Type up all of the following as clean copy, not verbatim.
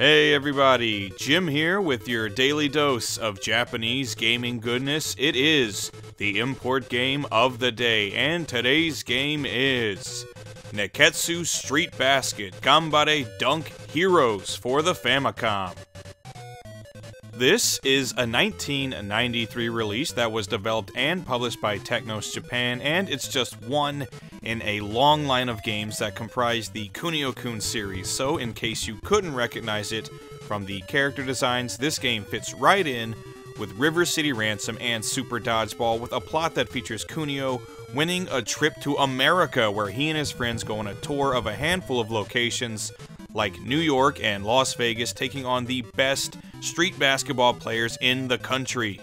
Hey everybody, Jim here with your daily dose of Japanese gaming goodness. It is the import game of the day, and today's game is Nekketsu Street Basket: Ganbare Dunk Heroes for the Famicom. This is a 1993 release that was developed and published by Technos Japan, and it's just one in a long line of games that comprise the Kunio-kun series, so in case you couldn't recognize it from the character designs, this game fits right in with River City Ransom and Super Dodgeball, with a plot that features Kunio winning a trip to America, where he and his friends go on a tour of a handful of locations like New York and Las Vegas, taking on the best street basketball players in the country.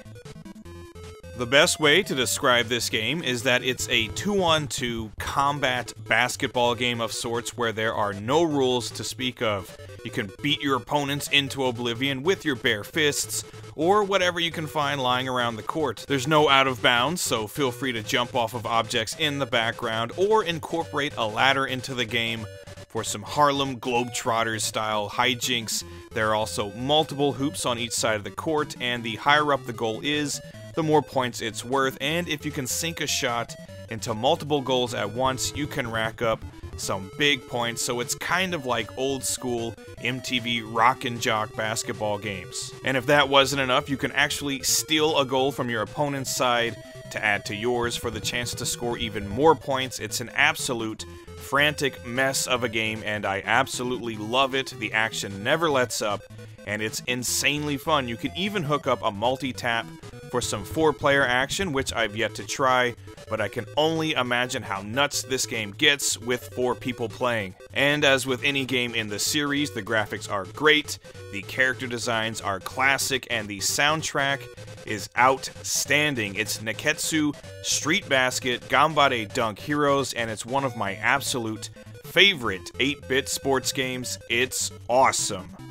The best way to describe this game is that it's a 2-on-2 combat basketball game of sorts where there are no rules to speak of. You can beat your opponents into oblivion with your bare fists, or whatever you can find lying around the court. There's no out of bounds, so feel free to jump off of objects in the background, or incorporate a ladder into the game for some Harlem Globetrotters-style hijinks. There are also multiple hoops on each side of the court, and the higher up the goal is, the more points it's worth, and if you can sink a shot into multiple goals at once, you can rack up some big points, so it's kind of like old-school MTV rock and jock basketball games. And if that wasn't enough, you can actually steal a goal from your opponent's side to add to yours for the chance to score even more points. It's an absolute frantic mess of a game, and I absolutely love it. The action never lets up, and it's insanely fun. You can even hook up a multi-tap for some 4-player action, which I've yet to try, but I can only imagine how nuts this game gets with 4 people playing. And as with any game in the series, the graphics are great, the character designs are classic, and the soundtrack is outstanding. It's Nekketsu Street Basket: Ganbare Dunk Heroes, and it's one of my absolute favorite 8-bit sports games. It's awesome.